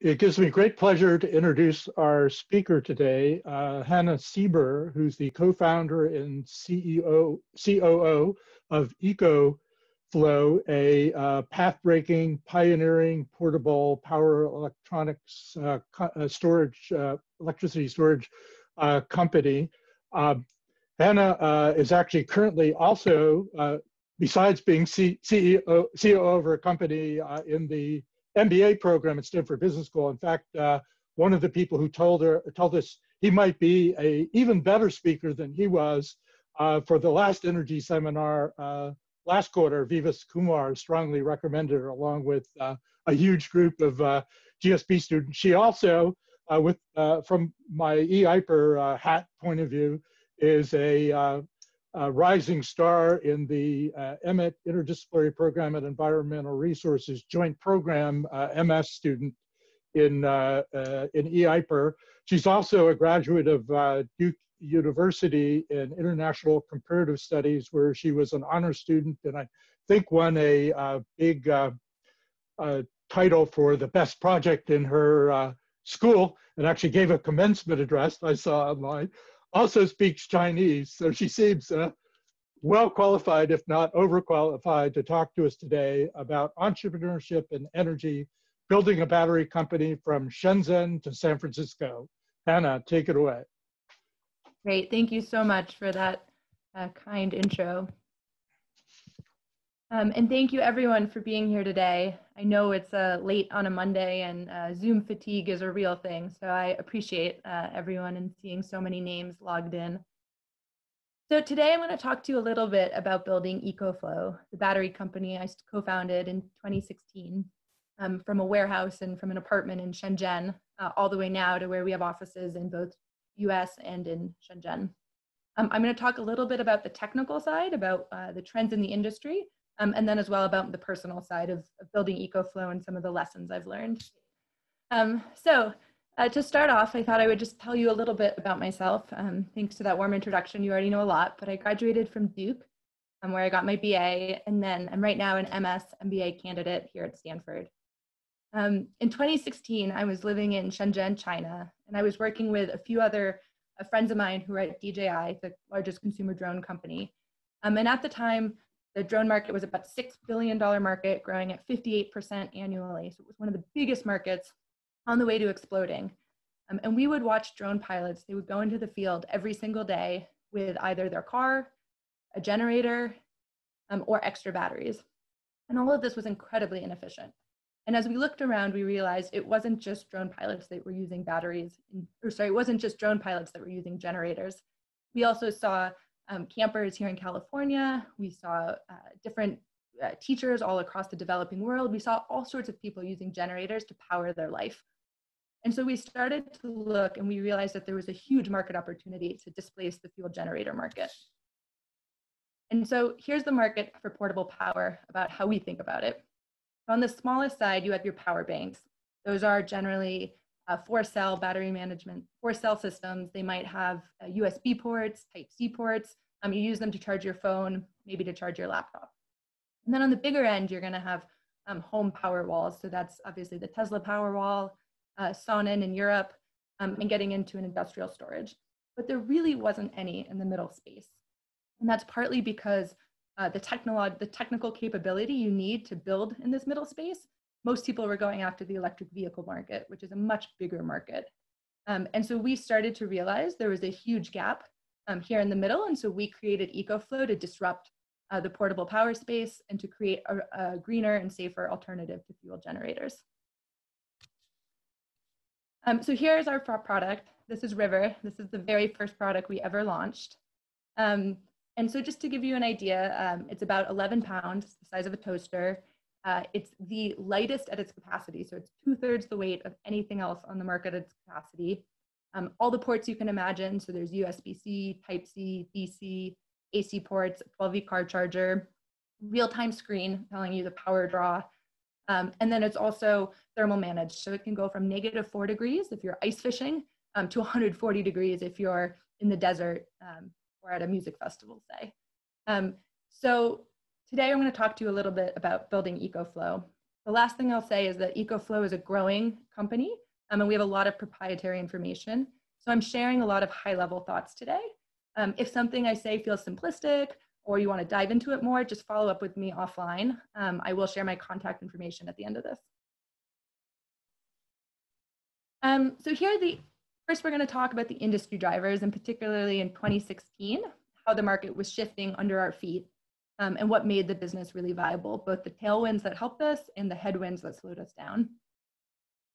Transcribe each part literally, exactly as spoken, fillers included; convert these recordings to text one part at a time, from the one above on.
It gives me great pleasure to introduce our speaker today, uh, Hannah Sieber, who's the co-founder and C E O, C O O of EcoFlow, a uh, path-breaking, pioneering portable power electronics uh, uh, storage, uh, electricity storage uh, company. Uh, Hannah uh, is actually currently also, uh, besides being C E O, C O O of her company uh, in the M B A program at Stanford Business School. In fact, uh, one of the people who told her told us he might be a even better speaker than he was uh, for the last Energy seminar uh, last quarter, Vivas Kumar strongly recommended her along with uh, a huge group of uh, G S B students. She also, uh, with uh, from my E I P E R uh, hat point of view, is a, uh, a rising star in the uh, Emmett Interdisciplinary Program at Environmental Resources Joint Program uh, M S student in, uh, uh, in E I P E R. She's also a graduate of uh, Duke University in International Comparative Studies, where she was an honor student and I think won a uh, big uh, uh, title for the best project in her uh, school, and actually gave a commencement address I saw online. Also speaks Chinese, so she seems uh, well-qualified, if not overqualified, to talk to us today about entrepreneurship and energy, building a battery company from Shenzhen to San Francisco. Hannah, take it away. Great, thank you so much for that uh, kind intro. Um, and thank you everyone for being here today. I know it's uh, late on a Monday and uh, Zoom fatigue is a real thing, so I appreciate uh, everyone and seeing so many names logged in. So today I'm going to talk to you a little bit about building EcoFlow, the battery company I co-founded in twenty sixteen, um, from a warehouse and from an apartment in Shenzhen, uh, all the way now to where we have offices in both U S and in Shenzhen. Um, I'm going to talk a little bit about the technical side, about uh, the trends in the industry, Um, and then as well about the personal side of, of building EcoFlow and some of the lessons I've learned. Um, so uh, to start off, I thought I would just tell you a little bit about myself. Um, thanks to that warm introduction, you already know a lot, but I graduated from Duke, um, where I got my B A, and then I'm right now an M S M B A candidate here at Stanford. Um, in twenty sixteen, I was living in Shenzhen, China, and I was working with a few other uh, friends of mine who were at D J I, the largest consumer drone company. Um, and at the time, the drone market was about six billion dollar market, growing at fifty-eight percent annually. So it was one of the biggest markets on the way to exploding. Um, and we would watch drone pilots. They would go into the field every single day with either their car, a generator, um, or extra batteries. And all of this was incredibly inefficient. And as we looked around, we realized it wasn't just drone pilots that were using batteries, or sorry, it wasn't just drone pilots that were using generators. We also saw Um, campers here in California. We saw uh, different uh, teachers all across the developing world. We saw all sorts of people using generators to power their life. And so we started to look and we realized that there was a huge market opportunity to displace the fuel generator market. And so here's the market for portable power about how we think about it. On the smallest side, you have your power banks. Those are generally Uh, four cell battery management, four cell systems. They might have uh, U S B ports, Type C ports. Um, you use them to charge your phone, maybe to charge your laptop. And then on the bigger end, you're gonna have um, home power walls. So that's obviously the Tesla power wall, uh, Sonnen in Europe, um, and getting into an industrial storage. But there really wasn't any in the middle space. And that's partly because uh, the, technolo- the technical capability you need to build in this middle space, most people were going after the electric vehicle market, which is a much bigger market. Um, and so we started to realize there was a huge gap um, here in the middle. And so we created EcoFlow to disrupt uh, the portable power space and to create a, a greener and safer alternative to fuel generators. Um, so here's our product. This is River. This is the very first product we ever launched. Um, and so just to give you an idea, um, it's about eleven pounds, the size of a toaster. Uh, it's the lightest at its capacity, so it's two-thirds the weight of anything else on the market at its capacity. Um, all the ports you can imagine, so there's U S B C, Type C, D C, A C ports, twelve volt car charger, real-time screen telling you the power draw, um, and then it's also thermal managed, so it can go from negative four degrees if you're ice fishing um, to one hundred forty degrees if you're in the desert um, or at a music festival, say. Um, so. Today, I'm going to talk to you a little bit about building EcoFlow. The last thing I'll say is that EcoFlow is a growing company, um, and we have a lot of proprietary information. So I'm sharing a lot of high-level thoughts today. Um, if something I say feels simplistic or you want to dive into it more, just follow up with me offline. Um, I will share my contact information at the end of this. Um, so here, the first we're going to talk about the industry drivers, and particularly in twenty sixteen, how the market was shifting under our feet, um, and what made the business really viable, both the tailwinds that helped us and the headwinds that slowed us down.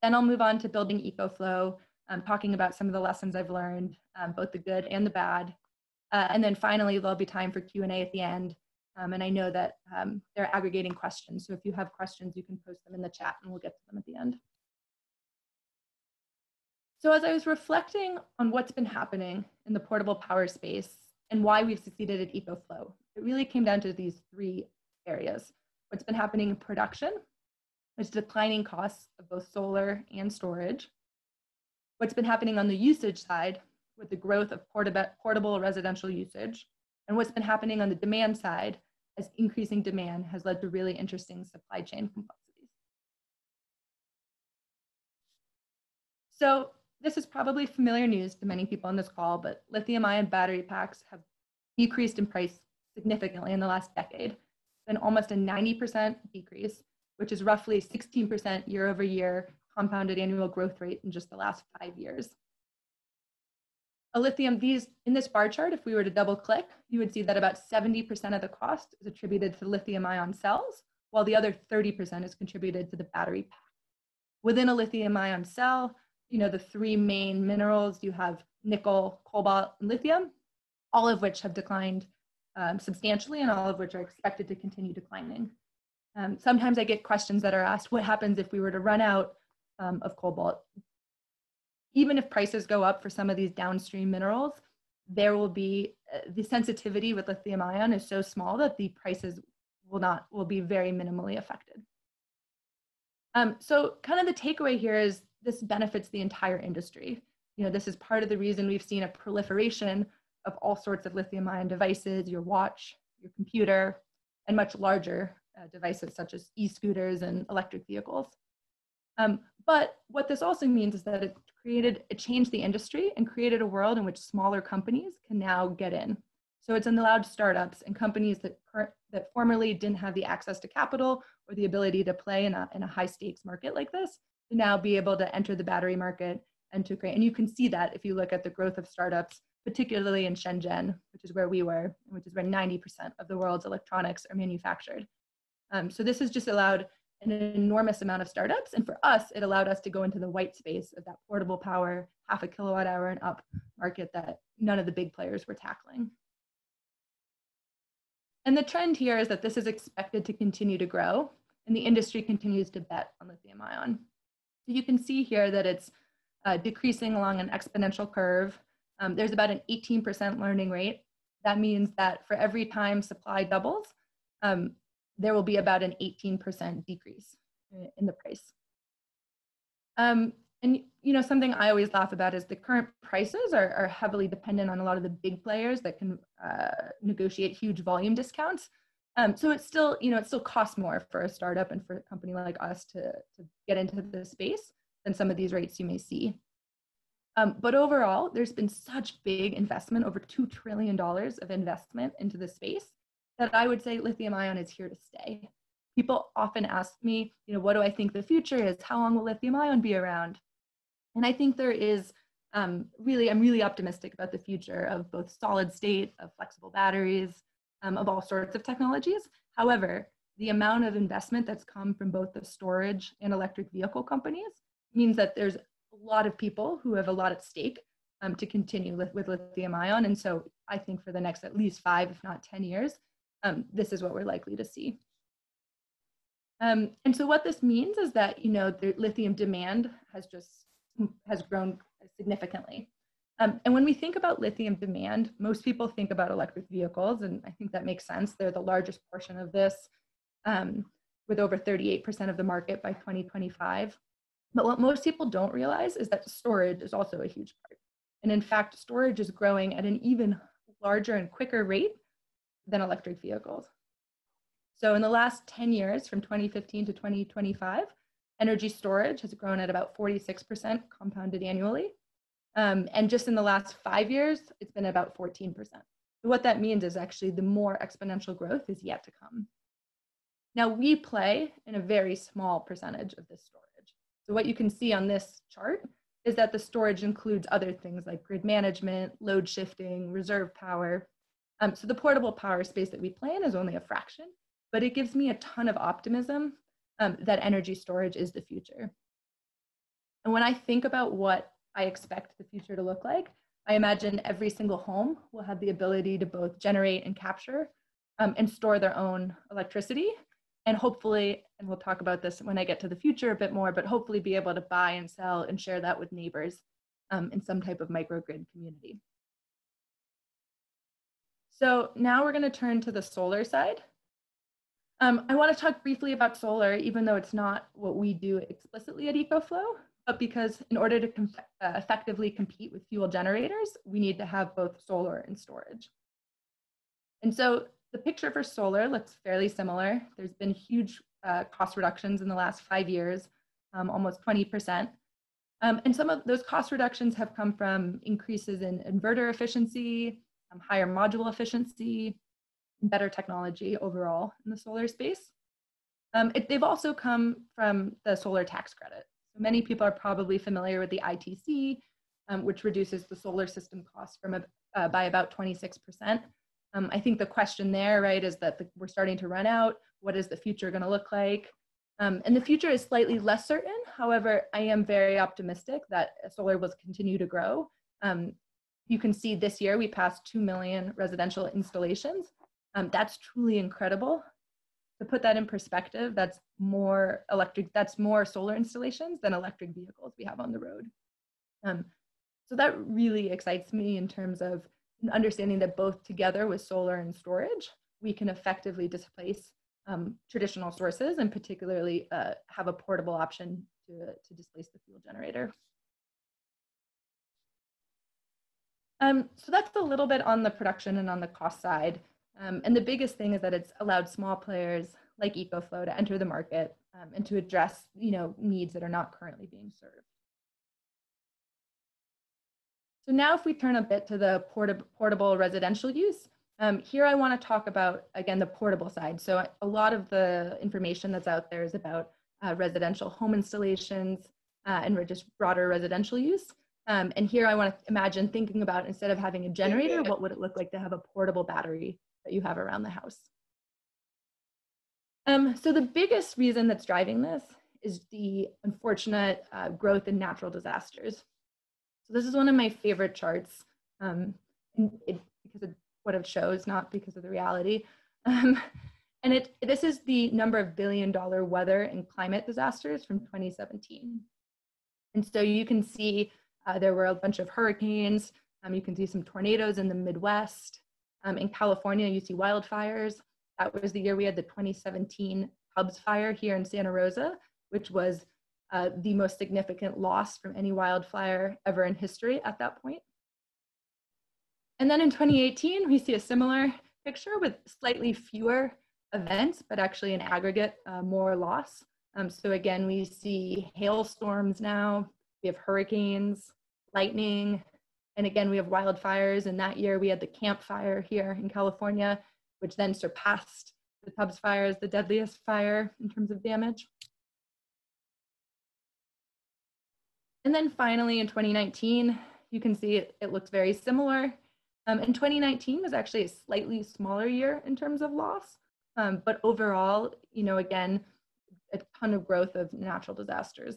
Then I'll move on to building EcoFlow, um, talking about some of the lessons I've learned, um, both the good and the bad. Uh, and then finally, there'll be time for Q and A at the end. Um, and I know that um, they're aggregating questions. So if you have questions, you can post them in the chat and we'll get to them at the end. So as I was reflecting on what's been happening in the portable power space and why we've succeeded at EcoFlow, it really came down to these three areas. What's been happening in production, which is declining costs of both solar and storage. What's been happening on the usage side with the growth of portable residential usage. And what's been happening on the demand side as increasing demand has led to really interesting supply chain complexities. So, this is probably familiar news to many people on this call, but lithium-ion battery packs have decreased in price significantly in the last decade. It's been almost a ninety percent decrease, which is roughly sixteen percent year-over-year compounded annual growth rate in just the last five years. A lithium, these in this bar chart, if we were to double-click, you would see that about seventy percent of the cost is attributed to lithium-ion cells, while the other thirty percent is contributed to the battery pack. Within a lithium-ion cell, you know, the three main minerals, you have nickel, cobalt, and lithium, all of which have declined um, substantially and all of which are expected to continue declining. Um, sometimes I get questions that are asked, what happens if we were to run out um, of cobalt? Even if prices go up for some of these downstream minerals, there will be, uh, the sensitivity with lithium ion is so small that the prices will not, will be very minimally affected. Um, so kind of the takeaway here is, this benefits the entire industry. You know, this is part of the reason we've seen a proliferation of all sorts of lithium-ion devices, your watch, your computer, and much larger uh, devices such as e-scooters and electric vehicles. Um, but what this also means is that it created, it changed the industry and created a world in which smaller companies can now get in. So it's allowed startups and companies that, that formerly didn't have the access to capital or the ability to play in a, in a high-stakes market like this, to now be able to enter the battery market and to create. And you can see that if you look at the growth of startups, particularly in Shenzhen, which is where we were, which is where ninety percent of the world's electronics are manufactured. Um, so this has just allowed an enormous amount of startups. And for us, it allowed us to go into the white space of that portable power, half a kilowatt hour and up market that none of the big players were tackling. And the trend here is that this is expected to continue to grow, and the industry continues to bet on lithium ion. So you can see here that it's uh, decreasing along an exponential curve. Um, there's about an eighteen percent learning rate. That means that for every time supply doubles, um, there will be about an eighteen percent decrease in the price. Um, and you know, something I always laugh about is the current prices are, are heavily dependent on a lot of the big players that can uh, negotiate huge volume discounts. Um, so it's still, you know, it still costs more for a startup and for a company like us to, to get into the space than some of these rates you may see. Um, but overall, there's been such big investment, over two trillion dollars of investment into the space, that I would say lithium ion is here to stay. People often ask me, you know, what do I think the future is? How long will lithium ion be around? And I think there is um, really, I'm really optimistic about the future of both solid state, of flexible batteries, Um, of all sorts of technologies. However, the amount of investment that's come from both the storage and electric vehicle companies means that there's a lot of people who have a lot at stake um, to continue with, with lithium ion. And so I think for the next at least five, if not ten years, um, this is what we're likely to see. Um, and so what this means is that, you know, the lithium demand has just, has grown significantly. Um, and when we think about lithium demand, most people think about electric vehicles, and I think that makes sense. They're the largest portion of this, um, with over thirty-eight percent of the market by twenty twenty-five. But what most people don't realize is that storage is also a huge part. And in fact, storage is growing at an even larger and quicker rate than electric vehicles. So in the last ten years, from twenty fifteen to twenty twenty-five, energy storage has grown at about forty-six percent compounded annually. Um, and just in the last five years, it's been about fourteen percent. So what that means is actually the more exponential growth is yet to come. Now we play in a very small percentage of this storage. So what you can see on this chart is that the storage includes other things like grid management, load shifting, reserve power. Um, so the portable power space that we play in is only a fraction, but it gives me a ton of optimism um, that energy storage is the future. And when I think about what I expect the future to look like, I imagine every single home will have the ability to both generate and capture um, and store their own electricity. And hopefully, and we'll talk about this when I get to the future a bit more, but hopefully be able to buy and sell and share that with neighbors um, in some type of microgrid community. So now we're going to turn to the solar side. Um, I want to talk briefly about solar, even though it's not what we do explicitly at EcoFlow, but because in order to com- uh, effectively compete with fuel generators, we need to have both solar and storage. And so the picture for solar looks fairly similar. There's been huge uh, cost reductions in the last five years, um, almost twenty percent. Um, and some of those cost reductions have come from increases in inverter efficiency, um, higher module efficiency, and better technology overall in the solar space. Um, it, they've also come from the solar tax credit. So many people are probably familiar with the I T C, um, which reduces the solar system cost from a, uh, by about twenty-six percent. Um, I think the question there, right, is that the, we're starting to run out. What is the future going to look like? Um, and the future is slightly less certain. However, I am very optimistic that solar will continue to grow. Um, you can see this year we passed two million residential installations. Um, that's truly incredible. To put that in perspective, that's more electric, that's more solar installations than electric vehicles we have on the road. Um, so that really excites me in terms of understanding that both together with solar and storage, we can effectively displace um, traditional sources and particularly uh, have a portable option to, to displace the fuel generator. Um, so that's a little bit on the production and on the cost side. Um, and the biggest thing is that it's allowed small players like EcoFlow to enter the market um, and to address, you know, needs that are not currently being served. So now if we turn a bit to the portab- portable residential use, um, here I want to talk about, again, the portable side. So a lot of the information that's out there is about uh, residential home installations uh, and just broader residential use. Um, and here I want to imagine thinking about, instead of having a generator, what would it look like to have a portable battery that you have around the house? Um, so the biggest reason that's driving this is the unfortunate uh, growth in natural disasters. So this is one of my favorite charts um, it, because of what it shows, not because of the reality. Um, and it, this is the number of billion dollar weather and climate disasters from twenty seventeen. And so you can see uh, there were a bunch of hurricanes. Um, you can see some tornadoes in the Midwest. Um, in California, you see wildfires. That was the year we had the twenty seventeen Tubbs fire here in Santa Rosa, which was Uh, the most significant loss from any wildfire ever in history at that point. And then in twenty eighteen, we see a similar picture with slightly fewer events, but actually in aggregate, uh, more loss. Um, so again, we see hailstorms now, we have hurricanes, lightning, and again, we have wildfires. And that year we had the Camp Fire here in California, which then surpassed the Tubbs Fire as the deadliest fire in terms of damage. And then finally, in twenty nineteen, you can see it, it looks very similar. Um, and twenty nineteen was actually a slightly smaller year in terms of loss. Um, but overall, you know, again, a ton of growth of natural disasters.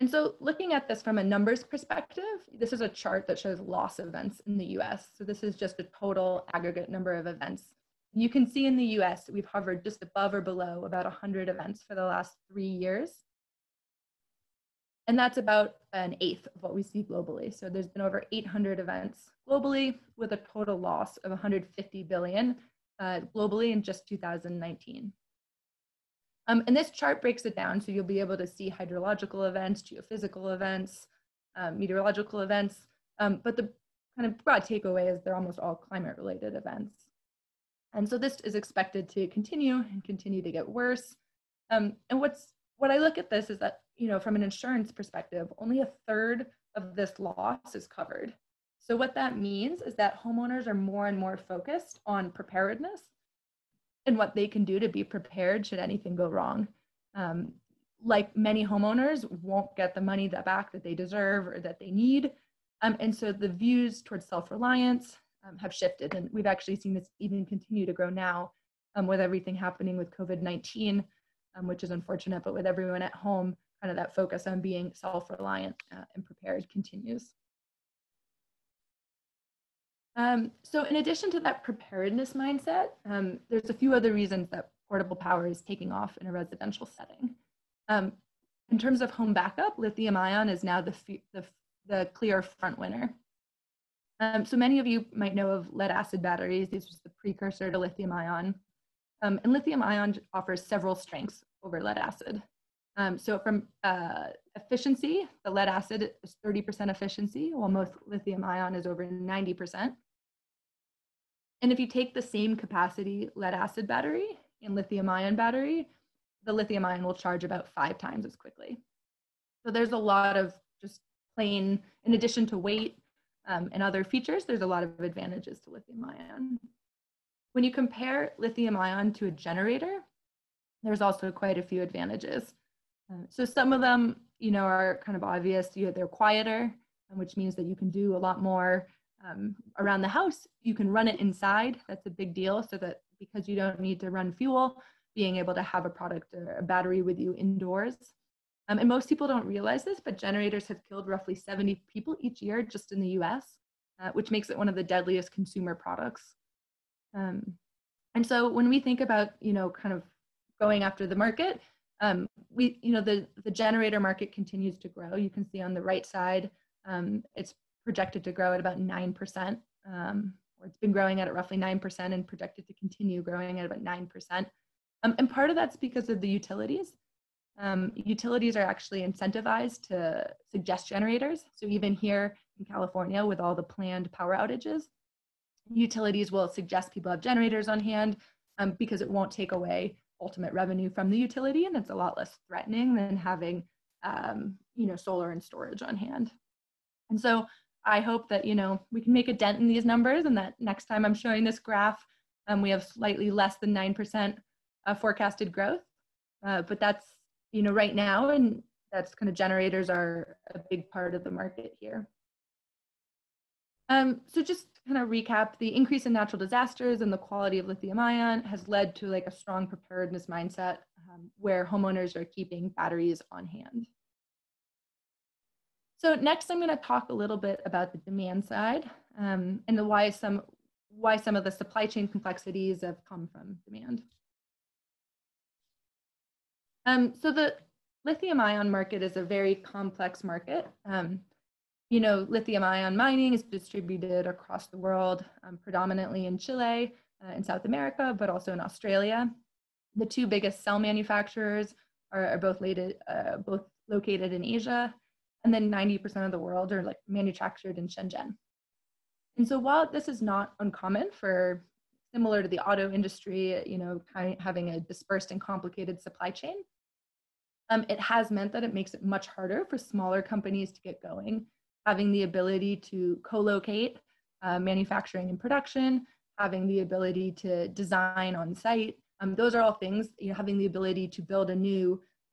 And so looking at this from a numbers perspective, this is a chart that shows loss events in the U S. So this is just a total aggregate number of events. And you can see in the U S, we've hovered just above or below about one hundred events for the last three years. And that's about an eighth of what we see globally. So there's been over eight hundred events globally with a total loss of one hundred fifty billion uh, globally in just two thousand nineteen. Um, and this chart breaks it down. So you'll be able to see hydrological events, geophysical events, um, meteorological events. Um, but the kind of broad takeaway is they're almost all climate related events. And so this is expected to continue and continue to get worse. Um, and what's what I look at this is that, you know, from an insurance perspective, only a third of this loss is covered. So what that means is that homeowners are more and more focused on preparedness and what they can do to be prepared should anything go wrong. Um, like many homeowners won't get the money that back that they deserve or that they need. Um, and so the views towards self-reliance um, have shifted. And we've actually seen this even continue to grow now um, with everything happening with COVID nineteen, um, which is unfortunate, but with everyone at home, kind of that focus on being self-reliant uh, and prepared continues. Um, so in addition to that preparedness mindset, um, there's a few other reasons that portable power is taking off in a residential setting. Um, in terms of home backup, lithium-ion is now the, the, the clear front winner. Um, so many of you might know of lead-acid batteries. This was the precursor to lithium-ion. Um, and lithium-ion offers several strengths over lead-acid. Um, so from uh, efficiency, the lead-acid is thirty percent efficiency, while most lithium-ion is over ninety percent. And if you take the same capacity lead-acid battery and lithium-ion battery, the lithium-ion will charge about five times as quickly. So there's a lot of just plain, in addition to weight um, and other features, there's a lot of advantages to lithium-ion. When you compare lithium-ion to a generator, there's also quite a few advantages. Uh, so some of them, you know, are kind of obvious. You know, they're quieter, which means that you can do a lot more um, around the house. You can run it inside. That's a big deal, so that because you don't need to run fuel, being able to have a product or a battery with you indoors. Um, and most people don't realize this, but generators have killed roughly seventy people each year just in the U S, uh, which makes it one of the deadliest consumer products. Um, and so when we think about, you know, kind of going after the market, um, we, you know, the, the generator market continues to grow. You can see on the right side, um, it's projected to grow at about nine percent, um, or it's been growing at roughly nine percent and projected to continue growing at about nine percent. Um, and part of that's because of the utilities. Um, utilities are actually incentivized to suggest generators. So even here in California with all the planned power outages, utilities will suggest people have generators on hand um, because it won't take away ultimate revenue from the utility, and it's a lot less threatening than having um, you know, solar and storage on hand. And so I hope that, you know, we can make a dent in these numbers, and that next time I'm showing this graph, um, we have slightly less than nine percent Uh, forecasted growth, uh, but that's, you know, right now, and that's kind of generators are a big part of the market here. Um, so just kind of recap, the increase in natural disasters and the quality of lithium ion has led to like a strong preparedness mindset um, where homeowners are keeping batteries on hand. So next I'm going to talk a little bit about the demand side um, and the why some, why some of the supply chain complexities have come from demand. Um, so the lithium-ion market is a very complex market. Um, you know, lithium-ion mining is distributed across the world, um, predominantly in Chile, uh, in South America, but also in Australia. The two biggest cell manufacturers are, are both, lated, uh, both located in Asia, and then ninety percent of the world are like manufactured in Shenzhen. And so while this is not uncommon for similar to the auto industry, you know, kind of having a dispersed and complicated supply chain, Um, it has meant that it makes it much harder for smaller companies to get going. Having the ability to co-locate uh, manufacturing and production, having the ability to design on site, um, those are all things, you know, having the ability to build a new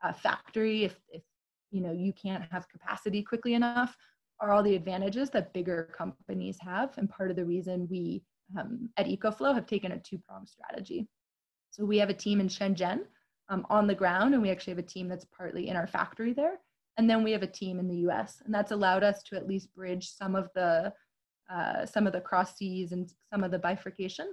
uh, factory if, if, you know, you can't have capacity quickly enough, are all the advantages that bigger companies have, and part of the reason we Um, at EcoFlow have taken a two-pronged strategy. So we have a team in Shenzhen um, on the ground, and we actually have a team that's partly in our factory there. And then we have a team in the U S, and that's allowed us to at least bridge some of the, uh, some of the cross-seas and some of the bifurcation.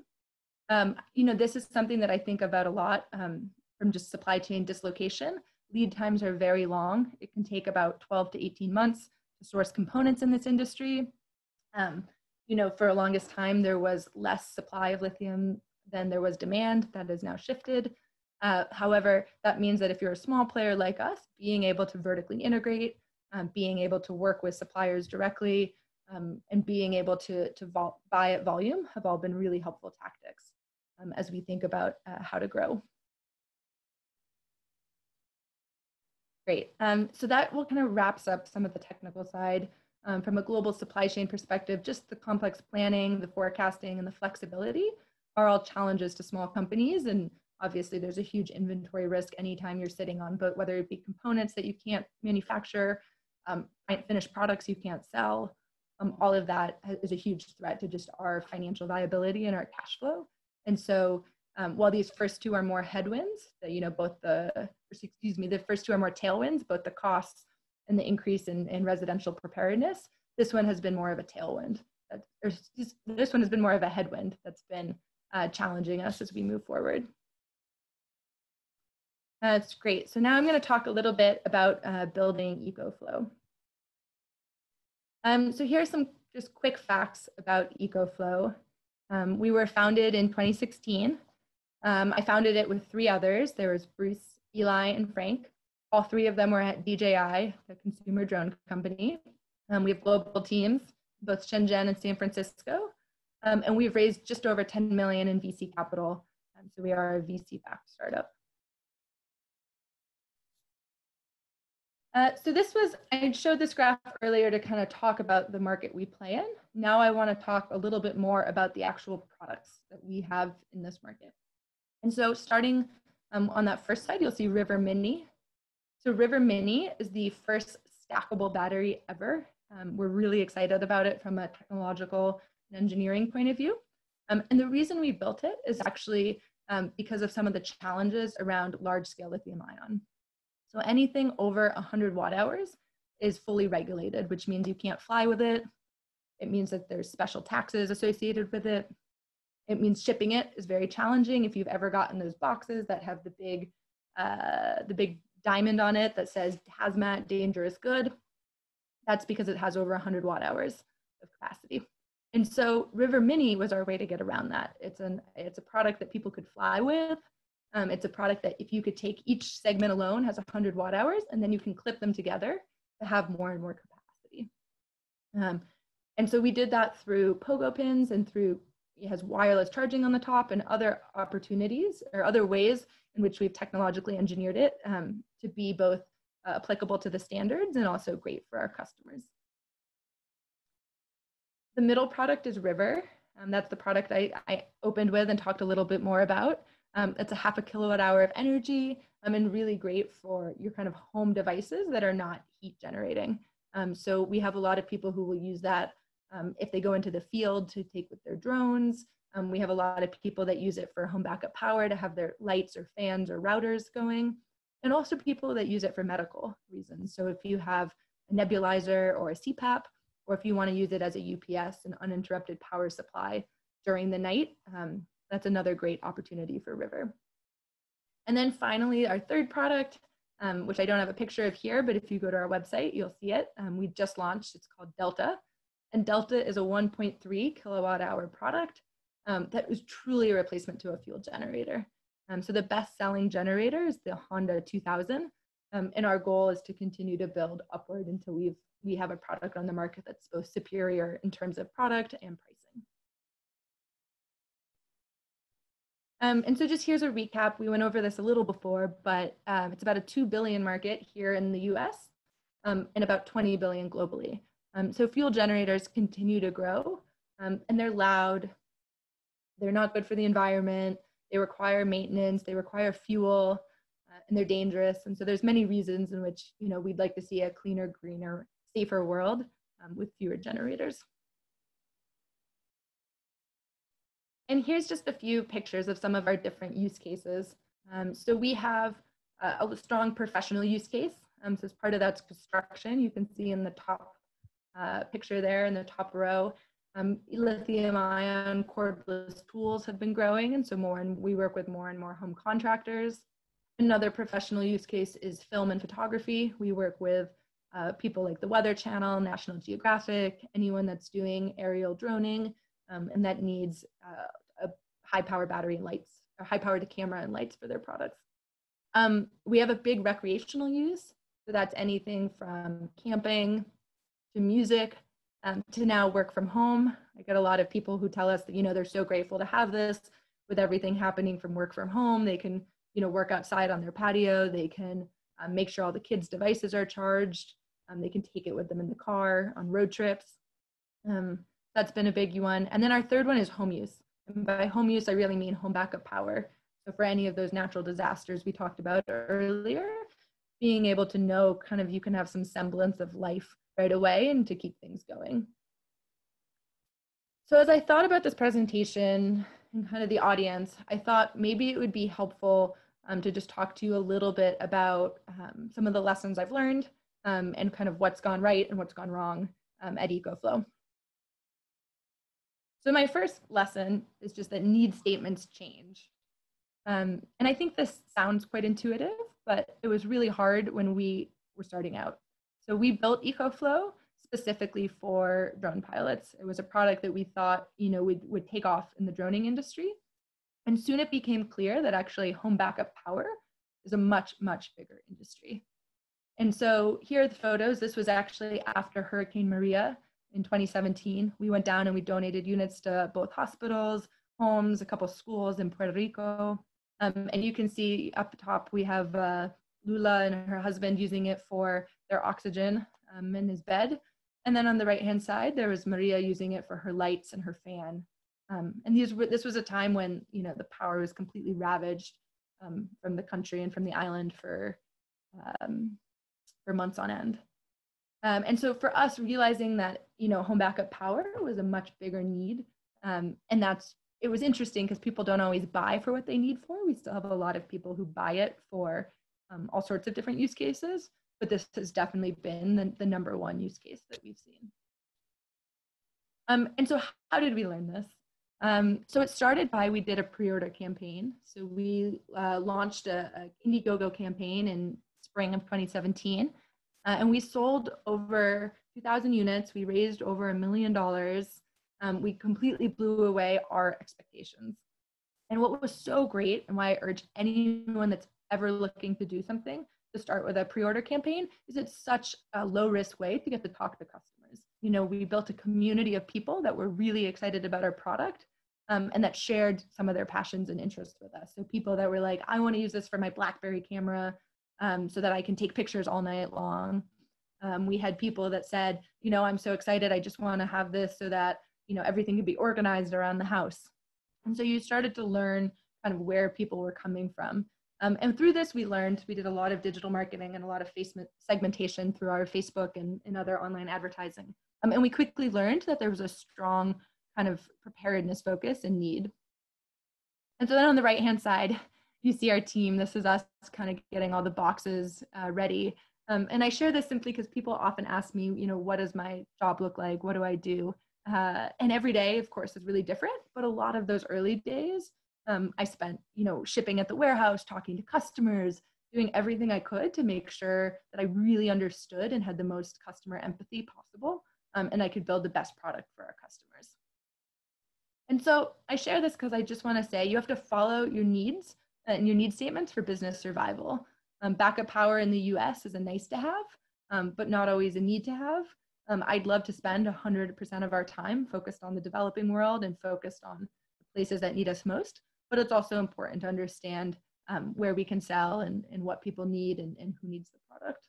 Um, you know, this is something that I think about a lot um, from just supply chain dislocation. Lead times are very long. It can take about twelve to eighteen months to source components in this industry. Um, You know, for the longest time, there was less supply of lithium than there was demand. That has now shifted. Uh, however, that means that if you're a small player like us, being able to vertically integrate, um, being able to work with suppliers directly, um, and being able to, to buy at volume have all been really helpful tactics. um, as we think about uh, how to grow. Great, um, so that will kind of wraps up some of the technical side. Um, from a global supply chain perspective, just the complex planning, the forecasting, and the flexibility are all challenges to small companies. And obviously there's a huge inventory risk anytime you're sitting on, but whether it be components that you can't manufacture, um, finished products you can't sell, um, all of that is a huge threat to just our financial viability and our cash flow. And so um, while these first two are more headwinds, the, you know, both the, excuse me, the first two are more tailwinds, both the costs and the increase in, in residential preparedness, this one has been more of a tailwind. That, or just, this one has been more of a headwind that's been uh, challenging us as we move forward. That's great. So now I'm going to talk a little bit about uh, building EcoFlow. Um, so here are some just quick facts about EcoFlow. Um, we were founded in twenty sixteen. Um, I founded it with three others. There was Bruce, Eli, and Frank. All three of them were at D J I, the consumer drone company. Um, we have global teams, both Shenzhen and San Francisco, um, and we've raised just over ten million in V C capital. Um, so we are a V C-backed startup. Uh, so this was, I showed this graph earlier to kind of talk about the market we play in. Now I want to talk a little bit more about the actual products that we have in this market. And so starting um, on that first slide, you'll see River Mini. So River Mini is the first stackable battery ever. Um, we're really excited about it from a technological and engineering point of view. Um, and the reason we built it is actually um, because of some of the challenges around large-scale lithium-ion. So anything over one hundred watt hours is fully regulated, which means you can't fly with it. It means that there's special taxes associated with it. It means shipping it is very challenging. If you've ever gotten those boxes that have the big, uh, the big diamond on it that says hazmat, dangerous good, that's because it has over one hundred watt hours of capacity. And so River Mini was our way to get around that. It's, an, it's a product that people could fly with. Um, it's a product that if you could take each segment alone has one hundred watt hours, and then you can clip them together to have more and more capacity. Um, and so we did that through pogo pins and through, it has wireless charging on the top and other opportunities or other ways in which we've technologically engineered it um, to be both uh, applicable to the standards and also great for our customers. The middle product is River. Um, that's the product I, I opened with and talked a little bit more about. Um, it's a half a kilowatt hour of energy um, and really great for your kind of home devices that are not heat generating. Um, so we have a lot of people who will use that um, if they go into the field to take with their drones. Um, we have a lot of people that use it for home backup power to have their lights or fans or routers going, and also people that use it for medical reasons. So if you have a nebulizer or a C PAP, or if you want to use it as a U P S, an uninterrupted power supply during the night, um, that's another great opportunity for River. And then finally, our third product, um, which I don't have a picture of here, but if you go to our website, you'll see it. Um, we just launched, it's called Delta. And Delta is a one point three kilowatt hour product. Um, that was truly a replacement to a fuel generator. Um, so the best selling generator is the Honda two thousand. Um, and our goal is to continue to build upward until we've, we have a product on the market that's both superior in terms of product and pricing. Um, and so just here's a recap. We went over this a little before, but um, it's about a two billion market here in the U S um, and about twenty billion globally. Um, so fuel generators continue to grow um, and they're loud. They're not good for the environment, they require maintenance, they require fuel, uh, and they're dangerous. And so there's many reasons in which, you know, we'd like to see a cleaner, greener, safer world um, with fewer generators. And here's just a few pictures of some of our different use cases. Um, so we have uh, a strong professional use case. Um, so as part of that's construction, you can see in the top uh, picture there in the top row, Um, lithium-ion cordless tools have been growing, and so more and we work with more and more home contractors. Another professional use case is film and photography. We work with uh, people like the Weather Channel, National Geographic, anyone that's doing aerial droning um, and that needs uh, a high-power battery and lights, or high-powered camera and lights for their products. Um, we have a big recreational use, so that's anything from camping to music, Um, to now work from home. I get a lot of people who tell us that, you know, they're so grateful to have this. with everything happening from work from home, they can, you know, work outside on their patio. They can um, make sure all the kids' devices are charged. Um, they can take it with them in the car on road trips. Um, that's been a big one. And then our third one is home use. And by home use, I really mean home backup power. So for any of those natural disasters we talked about earlier, being able to know kind of you can have some semblance of life right away and to keep things going. So as I thought about this presentation and kind of the audience, I thought maybe it would be helpful um, to just talk to you a little bit about um, some of the lessons I've learned um, and kind of what's gone right and what's gone wrong um, at EcoFlow. So my first lesson is just that need statements change. Um, and I think this sounds quite intuitive, but it was really hard when we were starting out. So we built EcoFlow specifically for drone pilots. It was a product that we thought, you know, would, would take off in the droning industry. And soon it became clear that actually home backup power is a much, much bigger industry. And so here are the photos. This was actually after Hurricane Maria in twenty seventeen. We went down and we donated units to both hospitals, homes, a couple schools in Puerto Rico. Um, and you can see up top, we have uh, Lula and her husband using it for their oxygen um, in his bed. And then on the right-hand side, there was Maria using it for her lights and her fan. Um, and these were, this was a time when, you know, the power was completely ravaged um, from the country and from the island for, um, for months on end. Um, and so for us, realizing that, you know, home backup power was a much bigger need. Um, and that's, it was interesting because people don't always buy for what they need for. We still have a lot of people who buy it for um, all sorts of different use cases, but this has definitely been the, the number one use case that we've seen. Um, and so how did we learn this? Um, so it started by, we did a pre-order campaign. So we uh, launched a, a Indiegogo campaign in spring of twenty seventeen, uh, and we sold over two thousand units. We raised over a million dollars. Um, we completely blew away our expectations. And what was so great, and why I urge anyone that's ever looking to do something to start with a pre-order campaign, is it's such a low-risk way to get to talk to customers. You know, we built a community of people that were really excited about our product um, and that shared some of their passions and interests with us. So people that were like, I want to use this for my BlackBerry camera um, so that I can take pictures all night long. Um, we had people that said, you know, I'm so excited, I just want to have this so that, you know, everything could be organized around the house. And so you started to learn kind of where people were coming from. Um, and through this, we learned, we did a lot of digital marketing and a lot of face segmentation through our Facebook and, and other online advertising. Um, and we quickly learned that there was a strong kind of preparedness focus and need. And so then on the right-hand side, you see our team. This is us kind of getting all the boxes uh, ready. Um, and I share this simply because people often ask me, you know, what does my job look like? What do I do? Uh, and every day, of course, is really different, but a lot of those early days, um, I spent, you know, shipping at the warehouse, talking to customers, doing everything I could to make sure that I really understood and had the most customer empathy possible, um, and I could build the best product for our customers. And so I share this because I just want to say you have to follow your needs and your need statements for business survival. Um, backup power in the U S is a nice to have, um, but not always a need to have. Um, I'd love to spend one hundred percent of our time focused on the developing world and focused on the places that need us most, but it's also important to understand um, where we can sell and, and what people need and, and who needs the product.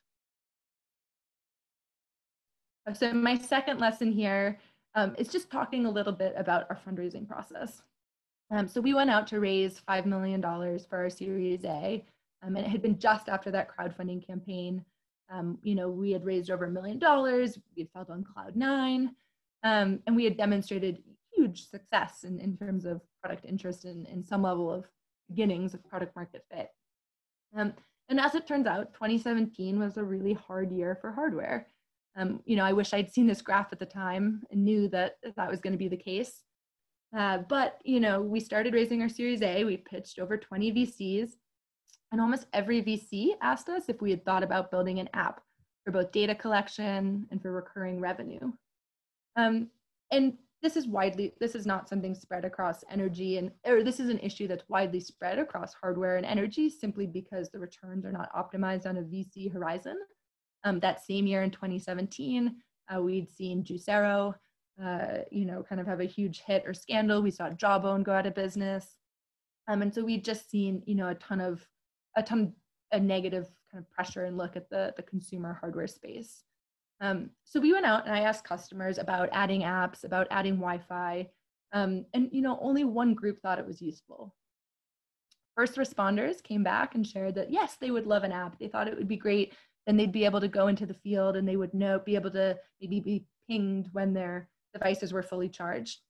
So my second lesson here um, is just talking a little bit about our fundraising process. Um, so we went out to raise five million dollars for our Series A, um, and it had been just after that crowdfunding campaign. Um, you know, we had raised over a million dollars, we had felt on cloud nine, um, and we had demonstrated huge success in, in terms of product interest and, and some level of beginnings of product market fit. Um, and as it turns out, twenty seventeen was a really hard year for hardware. Um, you know, I wish I'd seen this graph at the time and knew that that was going to be the case. Uh, but, you know, we started raising our Series A, we pitched over twenty V Cs. And almost every V C asked us if we had thought about building an app for both data collection and for recurring revenue. Um, and this is widely, this is not something spread across energy and, or this is an issue that's widely spread across hardware and energy simply because the returns are not optimized on a V C horizon. Um, that same year in twenty seventeen, uh, we'd seen Juicero, uh, you know, kind of have a huge hit or scandal. We saw Jawbone go out of business. Um, and so we've just seen, you know, a ton of, a ton of negative kind of pressure and look at the, the consumer hardware space. Um, so we went out and I asked customers about adding apps, about adding Wi-Fi, um, and, you know, only one group thought it was useful. First responders came back and shared that, yes, they would love an app. They thought it would be great. Then they'd be able to go into the field and they would know, be able to maybe be pinged when their devices were fully charged.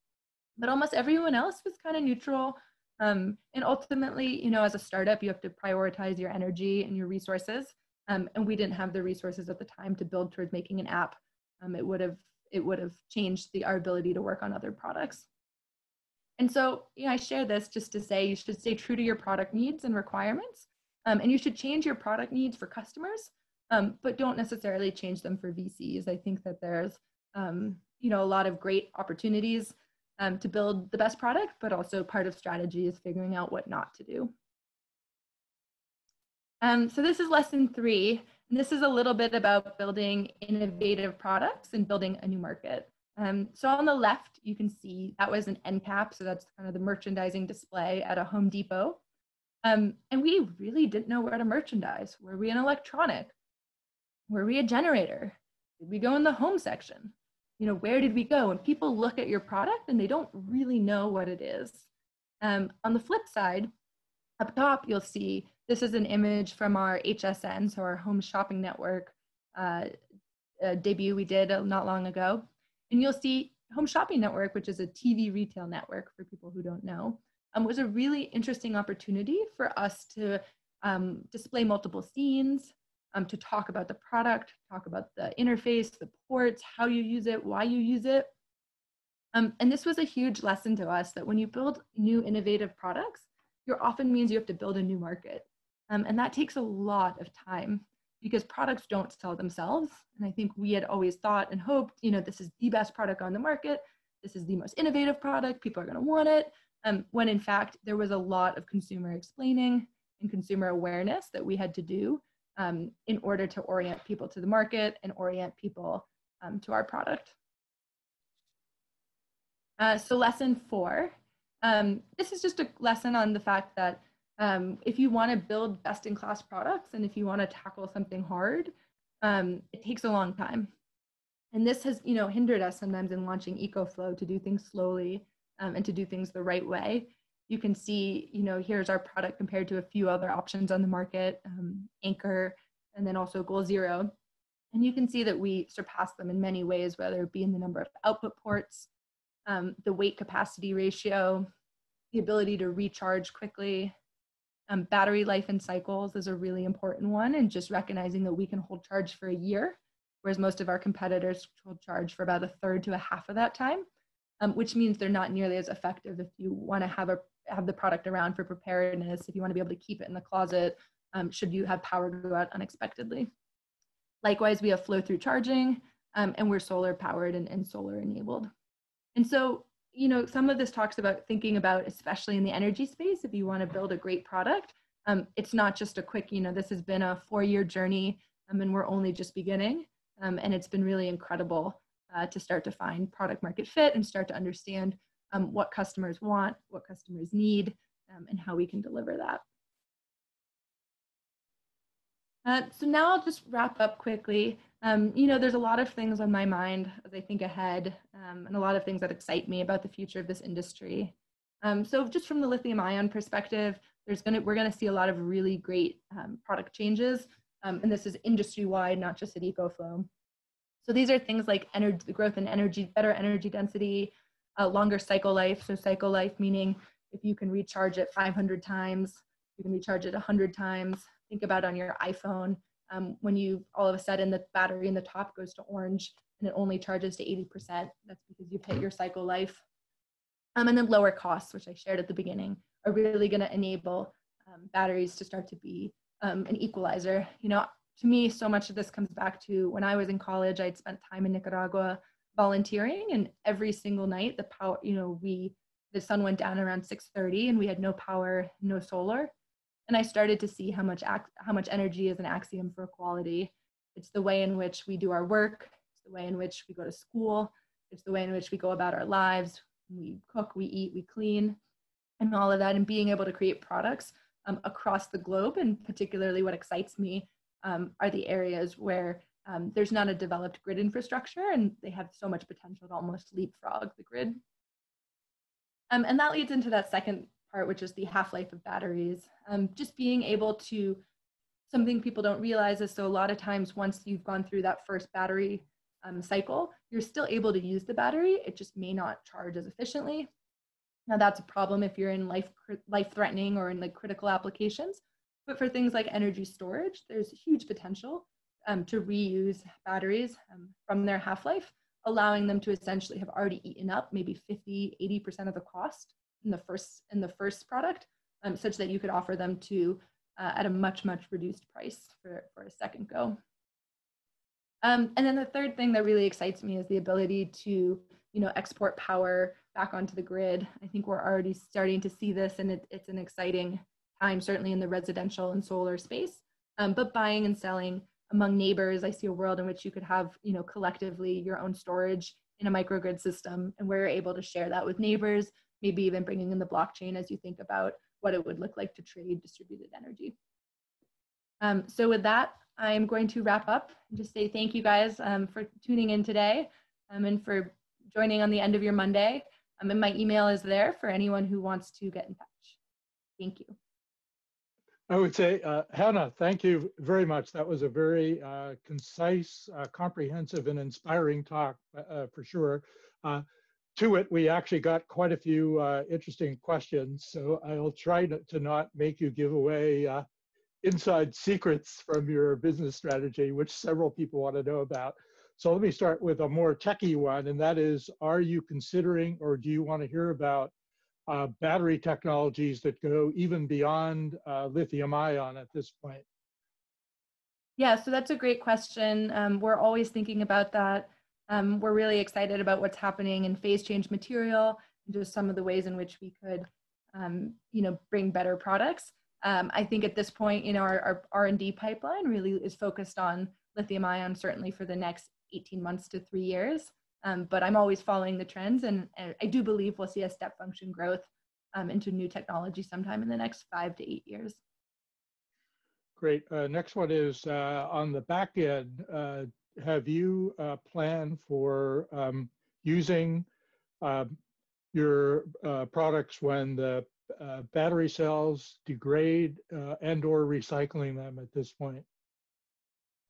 But almost everyone else was kind of neutral. Um, and ultimately, you know, as a startup, you have to prioritize your energy and your resources. Um, and we didn't have the resources at the time to build towards making an app. Um, it would have it would have changed the, our ability to work on other products. And so, you know, I share this just to say you should stay true to your product needs and requirements, um, and you should change your product needs for customers, um, but don't necessarily change them for V Cs. I think that there's, um, you know, a lot of great opportunities um, to build the best product, but also part of strategy is figuring out what not to do. Um, so this is lesson three, and this is a little bit about building innovative products and building a new market. Um, so on the left, you can see that was an end cap. So that's kind of the merchandising display at a Home Depot. Um, and we really didn't know where to merchandise. Were we an electronic? Were we a generator? Did we go in the home section? You know, where did we go? And people look at your product and they don't really know what it is. Um, on the flip side, up top, you'll see this is an image from our H S N, so our home shopping network uh, uh, debut we did not long ago. And you'll see Home Shopping Network, which is a T V retail network for people who don't know, um, was a really interesting opportunity for us to um, display multiple scenes, um, to talk about the product, talk about the interface, the ports, how you use it, why you use it. Um, and this was a huge lesson to us that when you build new innovative products, you're often means you have to build a new market. Um, and that takes a lot of time, because products don't sell themselves. And I think we had always thought and hoped, you know, this is the best product on the market. This is the most innovative product. People are going to want it. Um, when in fact, there was a lot of consumer explaining and consumer awareness that we had to do um, in order to orient people to the market and orient people um, to our product. Uh, so lesson four, um, this is just a lesson on the fact that Um, if you want to build best-in-class products and if you want to tackle something hard, um, it takes a long time. And this has, you know, hindered us sometimes in launching EcoFlow to do things slowly um, and to do things the right way. You can see, you know, here's our product compared to a few other options on the market, um, Anchor, and then also Goal Zero. And you can see that we surpassed them in many ways, whether it be in the number of output ports, um, the weight capacity ratio, the ability to recharge quickly. Um, battery life and cycles is a really important one, and just recognizing that we can hold charge for a year, whereas most of our competitors hold charge for about a third to a half of that time, um, which means they're not nearly as effective if you want to have a have the product around for preparedness, if you want to be able to keep it in the closet, um, should you have power go out unexpectedly. Likewise, we have flow-through charging, um, and we're solar-powered and, and solar-enabled. And so, you know, some of this talks about thinking about, especially in the energy space, if you want to build a great product, um, it's not just a quick, you know, this has been a four-year journey, um, and we're only just beginning. Um, and it's been really incredible uh, to start to find product market fit and start to understand um, what customers want, what customers need, um, and how we can deliver that. Uh, so now I'll just wrap up quickly. Um, you know, there's a lot of things on my mind as I think ahead, um, and a lot of things that excite me about the future of this industry. Um, so just from the lithium-ion perspective, there's gonna, we're going to see a lot of really great um, product changes, um, and this is industry-wide, not just at EcoFlow. So these are things like energy, the growth in energy, better energy density, uh, longer cycle life. So cycle life meaning if you can recharge it five hundred times, you can recharge it one hundred times. Think about on your iPhone. Um, when you all of a sudden the battery in the top goes to orange and it only charges to eighty percent, that's because you've hit your cycle life. Um, and then lower costs, which I shared at the beginning, are really going to enable um, batteries to start to be um, an equalizer. You know, to me, so much of this comes back to when I was in college, I'd spent time in Nicaragua volunteering, and every single night the power, you know, we, the sun went down around six thirty and we had no power, no solar. And I started to see how much, how much energy is an axiom for equality. It's the way in which we do our work. It's the way in which we go to school. It's the way in which we go about our lives. We cook, we eat, we clean. and all of that, and being able to create products um, across the globe. And particularly what excites me um, are the areas where um, there's not a developed grid infrastructure, and they have so much potential to almost leapfrog the grid. Um, and that leads into that second part, which is the half-life of batteries. Um, just being able to, something people don't realize is, so a lot of times once you've gone through that first battery um, cycle, you're still able to use the battery, it just may not charge as efficiently. Now that's a problem if you're in life, life-threatening or in like critical applications, but for things like energy storage, there's huge potential um, to reuse batteries um, from their half-life, allowing them to essentially have already eaten up maybe fifty, eighty percent of the cost in the first, in the first product, um, such that you could offer them to uh, at a much, much reduced price for, for a second go. Um, and then the third thing that really excites me is the ability to, you know, export power back onto the grid. I think we're already starting to see this, and it, it's an exciting time, certainly in the residential and solar space, um, but buying and selling among neighbors, I see a world in which you could have, you know, collectively your own storage in a microgrid system, and we're able to share that with neighbors, maybe even bringing in the blockchain as you think about what it would look like to trade distributed energy. Um, so with that, I'm going to wrap up and just say thank you guys um, for tuning in today um, and for joining on the end of your Monday. Um, and my email is there for anyone who wants to get in touch. Thank you. I would say, uh, Hannah, thank you very much. That was a very uh, concise, uh, comprehensive, and inspiring talk, uh, for sure. Uh, to it, we actually got quite a few uh, interesting questions, so I'll try to not make you give away uh, inside secrets from your business strategy, which several people want to know about. So let me start with a more techie one, and that is, are you considering, or do you want to hear about Uh, battery technologies that go even beyond uh, lithium-ion at this point? Yeah, so that's a great question. Um, we're always thinking about that. Um, we're really excited about what's happening in phase change material, and just some of the ways in which we could, um, you know, bring better products. Um, I think at this point, you know, our R and D pipeline really is focused on lithium-ion, certainly for the next eighteen months to three years. Um, but I'm always following the trends, and, and I do believe we'll see a step function growth um, into new technology sometime in the next five to eight years. Great. Uh, next one is uh, on the back end. Uh, have you uh, planned for um, using uh, your uh, products when the uh, battery cells degrade uh, and or recycling them at this point?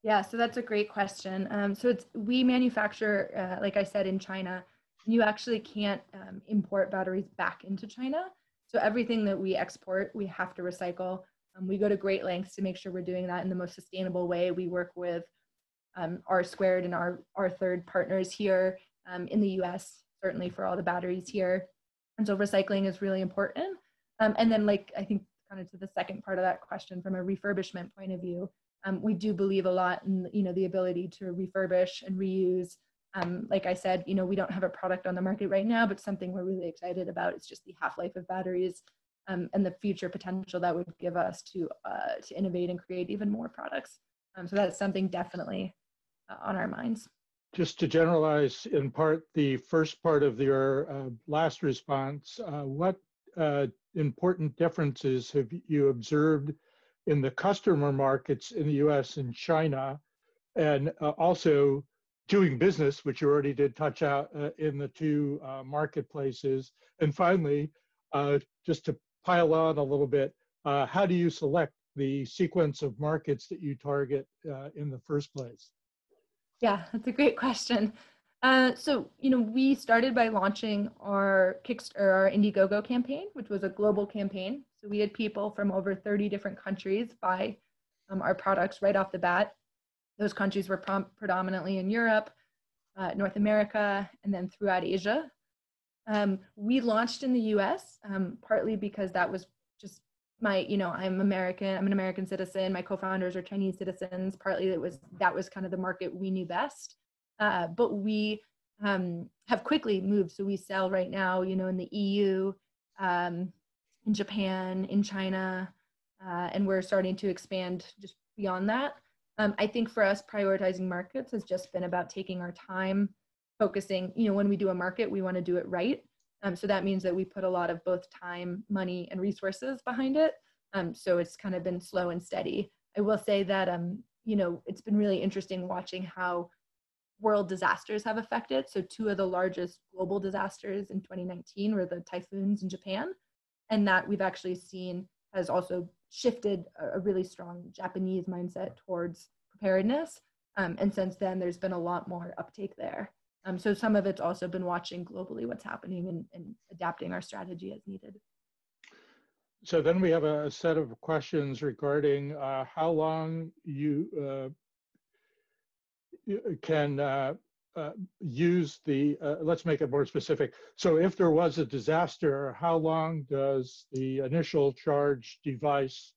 Yeah, so that's a great question. Um, so it's, we manufacture, uh, like I said, in China. You actually can't um, import batteries back into China. So everything that we export, we have to recycle. Um, we go to great lengths to make sure we're doing that in the most sustainable way. We work with um, R squared and our, our third partners here um, in the U S, certainly for all the batteries here. And so recycling is really important. Um, and then, like, I think kind of to the second part of that question, from a refurbishment point of view, Um, we do believe a lot in, you know, the ability to refurbish and reuse. Um, like I said, you know, we don't have a product on the market right now, but something we're really excited about is just the half-life of batteries um, and the future potential that would give us to, uh, to innovate and create even more products. Um, so that's something definitely uh, on our minds. Just to generalize in part the first part of your uh, last response, uh, what uh, important differences have you observed in the customer markets in the U S and China, and uh, also doing business, which you already did touch out uh, in the two uh, marketplaces? And finally, uh, just to pile on a little bit, uh, how do you select the sequence of markets that you target uh, in the first place? Yeah, that's a great question. Uh, so, you know, we started by launching our Kickstarter, our Indiegogo campaign, which was a global campaign. So we had people from over thirty different countries buy um, our products right off the bat. Those countries were predominantly in Europe, uh, North America, and then throughout Asia. Um, we launched in the U S, um, partly because that was just my, you know, I'm American, I'm an American citizen, my co-founders are Chinese citizens, partly it was, that was kind of the market we knew best. Uh, but we um, have quickly moved. So we sell right now, you know, in the E U, um, in Japan, in China, uh, and we're starting to expand just beyond that. Um, I think for us, prioritizing markets has just been about taking our time, focusing, you know, when we do a market, we want to do it right. Um, so that means that we put a lot of both time, money, and resources behind it. Um, so it's kind of been slow and steady. I will say that, um, you know, it's been really interesting watching how world disasters have affected. So two of the largest global disasters in twenty nineteen were the typhoons in Japan. And that we've actually seen has also shifted a really strong Japanese mindset towards preparedness. Um, and since then, there's been a lot more uptake there. Um, so some of it's also been watching globally what's happening and, and adapting our strategy as needed. So then we have a set of questions regarding uh, how long you uh, can uh, uh, use the, uh, let's make it more specific. So if there was a disaster, how long does the initial charge device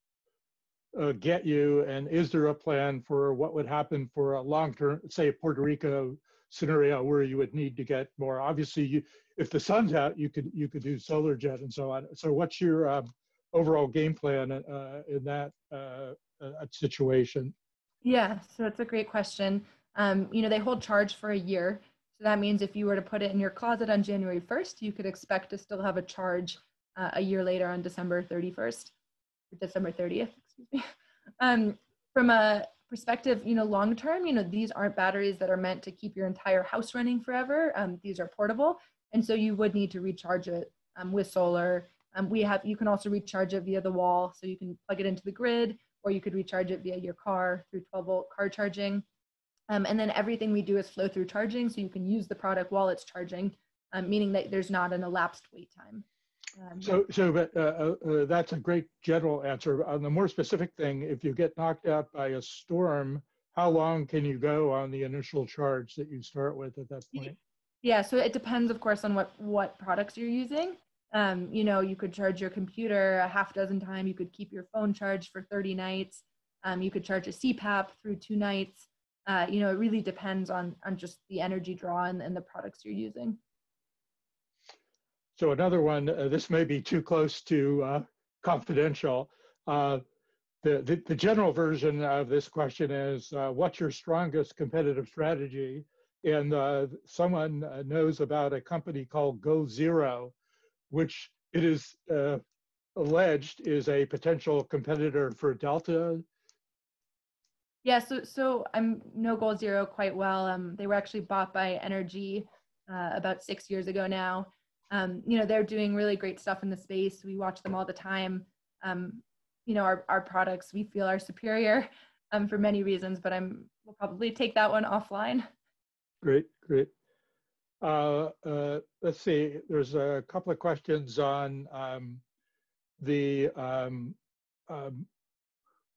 uh, get you? And is there a plan for what would happen for a long-term, say Puerto Rico scenario where you would need to get more? Obviously, you, if the sun's out, you could, you could do solar jet and so on. So what's your, um, overall game plan uh, in that uh, uh, situation? Yeah, so that's a great question. Um, you know, they hold charge for a year. So that means if you were to put it in your closet on January first, you could expect to still have a charge uh, a year later on December thirty-first, or December thirtieth, excuse me. Um, from a perspective, you know, long-term, you know, these aren't batteries that are meant to keep your entire house running forever. Um, these are portable. And so you would need to recharge it um, with solar. Um, we have, you can also recharge it via the wall. So you can plug it into the grid, or you could recharge it via your car through twelve volt car charging. Um, and then everything we do is flow through charging. So you can use the product while it's charging, um, meaning that there's not an elapsed wait time. Um, so so but, uh, uh, that's a great general answer. On the more specific thing, if you get knocked out by a storm, how long can you go on the initial charge that you start with at that point? Yeah, so it depends, of course, on what, what products you're using. Um, you know, you could charge your computer a half dozen times, you could keep your phone charged for thirty nights, um, you could charge a C PAP through two nights. Uh, you know, it really depends on, on just the energy draw and, and the products you're using. So another one, uh, this may be too close to uh, confidential. Uh, the, the, the general version of this question is, uh, what's your strongest competitive strategy? And uh, someone knows about a company called Goal Zero, which it is uh, alleged is a potential competitor for Delta. Yeah, so, so I know Goal Zero quite well. Um, they were actually bought by Energy uh, about six years ago now. Um, you know, they're doing really great stuff in the space. We watch them all the time. Um, you know, our, our products, we feel, are superior um, for many reasons, but I'm, we'll probably take that one offline. Great, great. Uh, uh, let's see, there's a couple of questions on um, the um, um,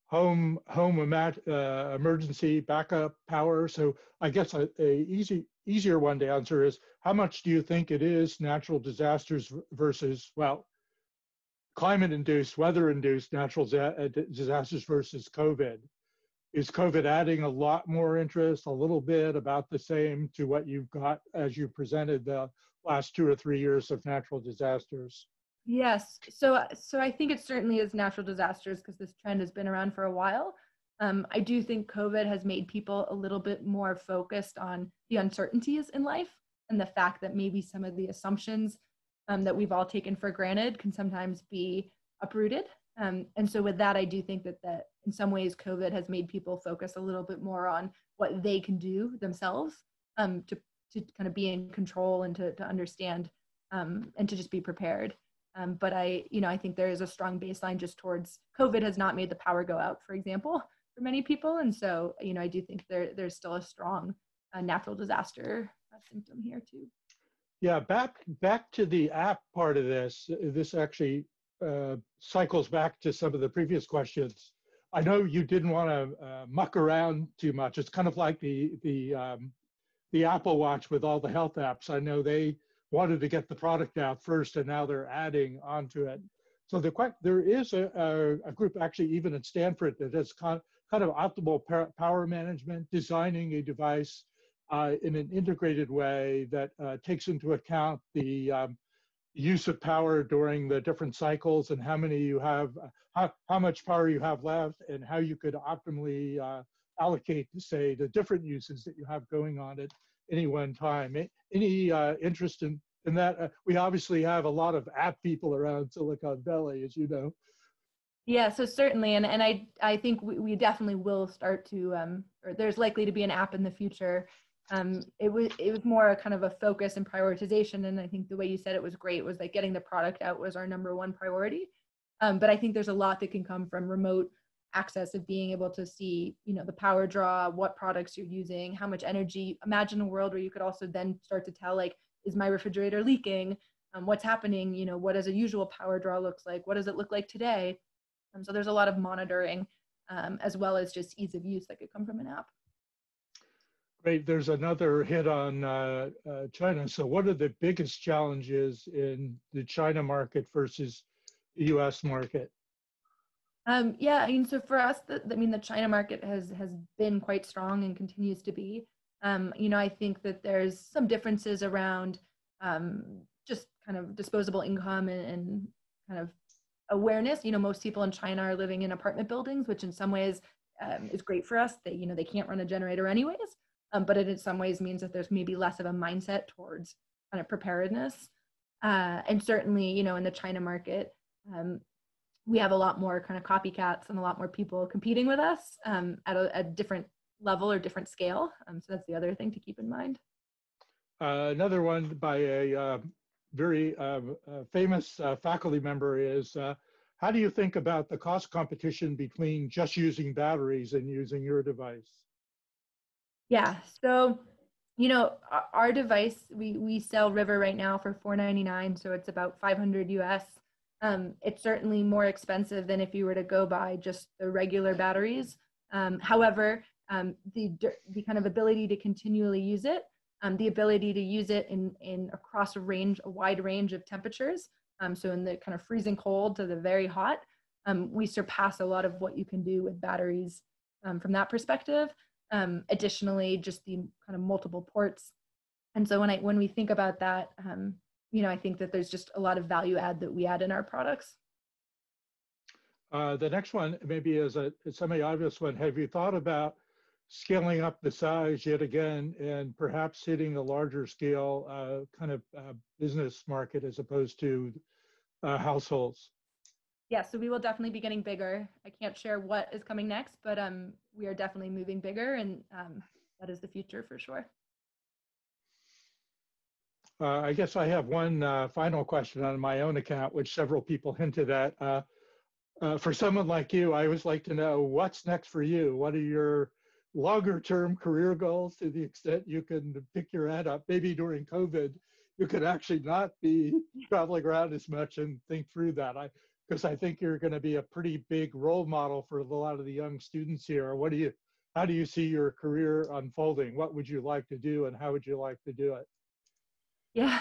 home home uh, emergency backup power. So I guess a, a easy, easier one to answer is, how much do you think it is natural disasters versus, well, climate-induced, weather-induced natural disasters versus COVID? Is COVID adding a lot more interest, a little bit, about the same to what you've got as you presented the last two or three years of natural disasters? Yes, so so I think it certainly is natural disasters, because this trend has been around for a while. Um, I do think COVID has made people a little bit more focused on the uncertainties in life and the fact that maybe some of the assumptions um, that we've all taken for granted can sometimes be uprooted. Um, and so with that, I do think that, that in some ways, COVID has made people focus a little bit more on what they can do themselves um, to, to kind of be in control and to, to understand um, and to just be prepared. Um, but I, you know, I think there is a strong baseline just towards COVID has not made the power go out, for example, for many people. And so, you know, I do think there, there's still a strong uh, natural disaster uh, symptom here too. Yeah, back, back to the app part of this, this actually Uh, cycles back to some of the previous questions. I know you didn't want to uh, muck around too much. It's kind of like the the um, the Apple Watch with all the health apps. I know they wanted to get the product out first, and now they're adding onto it. So the, there is a, a, a group actually even at Stanford that has con, kind of optimal power management, designing a device uh, in an integrated way that uh, takes into account the um, use of power during the different cycles and how many you have, how, how much power you have left, and how you could optimally uh, allocate, say, the different uses that you have going on at any one time. Any uh, interest in, And that uh, we obviously have a lot of app people around Silicon Valley, as you know. Yeah, so certainly, and, and I, I think we, we definitely will start to, um, or there's likely to be an app in the future. Um, it was it was more a kind of a focus and prioritization, and I think the way you said it was great was like getting the product out was our number one priority. Um, but I think there's a lot that can come from remote access of being able to see, you know, the power draw, what products you're using, how much energy. Imagine a world where you could also then start to tell, like, is my refrigerator leaking? Um, what's happening? You know, what does a usual power draw looks like? What does it look like today? Um, so there's a lot of monitoring um, as well as just ease of use that could come from an app. Great. There's another hit on uh, uh, China. So what are the biggest challenges in the China market versus the U S market? Um, yeah, I mean, so for us, the, I mean, the China market has, has been quite strong and continues to be. Um, you know, I think that there's some differences around um, just kind of disposable income and, and kind of awareness. You know, most people in China are living in apartment buildings, which in some ways um, is great for us. They, you know, they can't run a generator anyways, um, but it in some ways means that there's maybe less of a mindset towards kind of preparedness. Uh, and certainly, you know, in the China market, um, we have a lot more kind of copycats and a lot more people competing with us um, at a, a different level or different scale. Um, so that's the other thing to keep in mind. Uh, another one by a uh, very uh, uh, famous uh, faculty member is, uh, how do you think about the cost competition between just using batteries and using your device? Yeah, so, you know, our device, we, we sell River right now for four ninety-nine, so it's about five hundred U S. Um, it's certainly more expensive than if you were to go buy just the regular batteries. Um, however, Um, the, the kind of ability to continually use it, um, the ability to use it in, in across a range, a wide range of temperatures. Um, so in the kind of freezing cold to the very hot, um, we surpass a lot of what you can do with batteries um, from that perspective. Um, additionally, just the kind of multiple ports. And so when I, when we think about that, um, you know, I think that there's just a lot of value add that we add in our products. Uh, the next one maybe is a semi-obvious one. Have you thought about scaling up the size yet again, and perhaps hitting a larger scale uh, kind of uh, business market as opposed to uh, households? Yeah, so we will definitely be getting bigger. I can't share what is coming next, but um, we are definitely moving bigger, and um, that is the future for sure. Uh, I guess I have one uh, final question on my own account, which several people hinted at. Uh, uh, for someone like you, I always like to know what's next for you. What are your longer term career goals, to the extent you can pick your head up? Maybe during COVID, you could actually not be traveling around as much and think through that. I, because I think you're going to be a pretty big role model for a lot of the young students here. What do you, how do you see your career unfolding? What would you like to do, and how would you like to do it? Yeah,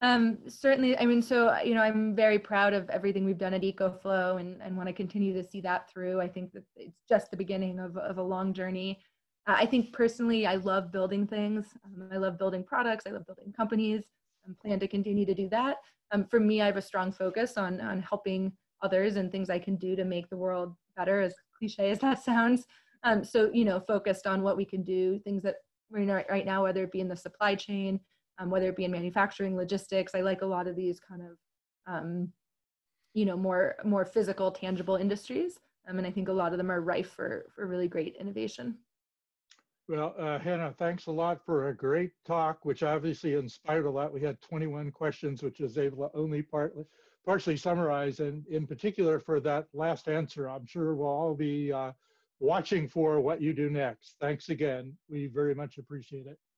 um, certainly. I mean, so, you know, I'm very proud of everything we've done at EcoFlow, and, and want to continue to see that through. I think that it's just the beginning of, of a long journey. Uh, I think personally, I love building things. Um, I love building products. I love building companies, and plan to continue to do that. Um, for me, I have a strong focus on, on helping others and things I can do to make the world better, as cliche as that sounds. Um, so, you know, focused on what we can do, things that we're in right now, whether it be in the supply chain, um, whether it be in manufacturing, logistics. I like a lot of these kind of, um, you know, more, more physical, tangible industries. Um, and I think a lot of them are rife for, for really great innovation. Well, uh, Hannah, thanks a lot for a great talk, which obviously inspired a lot. We had twenty-one questions, which was able to only partly, partially summarize. And in particular for that last answer, I'm sure we'll all be uh, watching for what you do next. Thanks again. We very much appreciate it.